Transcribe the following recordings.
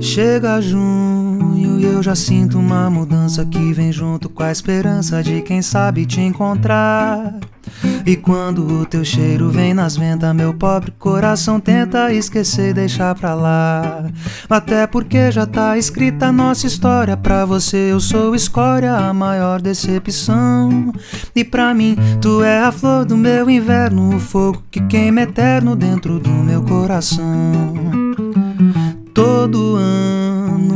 Chega junho e eu já sinto uma mudança que vem junto com a esperança de quem sabe te encontrar. E quando o teu cheiro vem nas ventas, meu pobre coração tenta esquecer, deixar pra lá. Até porque já tá escrita a nossa história. Pra você eu sou escória, a maior decepção. E pra mim tu é a flor do meu inverno, o fogo que queima eterno dentro do meu coração. Todo ano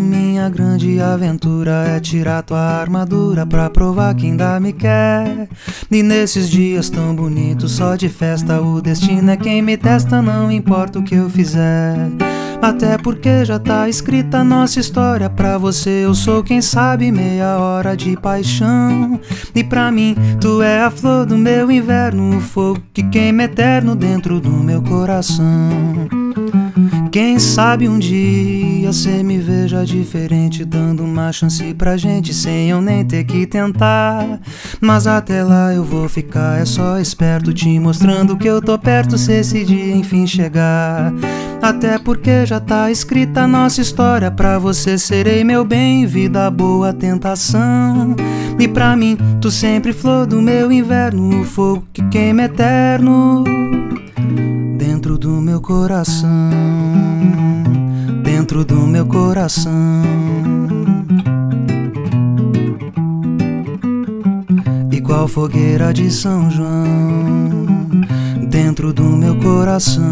minha grande aventura é tirar tua armadura pra provar que ainda me quer. E nesses dias tão bonitos só de festa, o destino é quem me testa, não importa o que eu fizer. Até porque já tá escrita a nossa história. Pra você eu sou, quem sabe, meia hora de paixão. E pra mim tu é a flor do meu inverno, o fogo que queima eterno dentro do meu coração. Quem sabe um dia cê me veja diferente, dando uma chance pra gente sem eu nem ter que tentar. Mas até lá eu vou ficar, é só esperto, te mostrando que eu tô perto se esse dia enfim chegar. Até porque já tá escrita a nossa história. Pra você serei meu bem, vida boa, tentação. E pra mim tu sempre flor do meu inverno, o fogo que queima eterno dentro do meu coração, dentro do meu coração. Igual fogueira de São João, dentro do meu coração.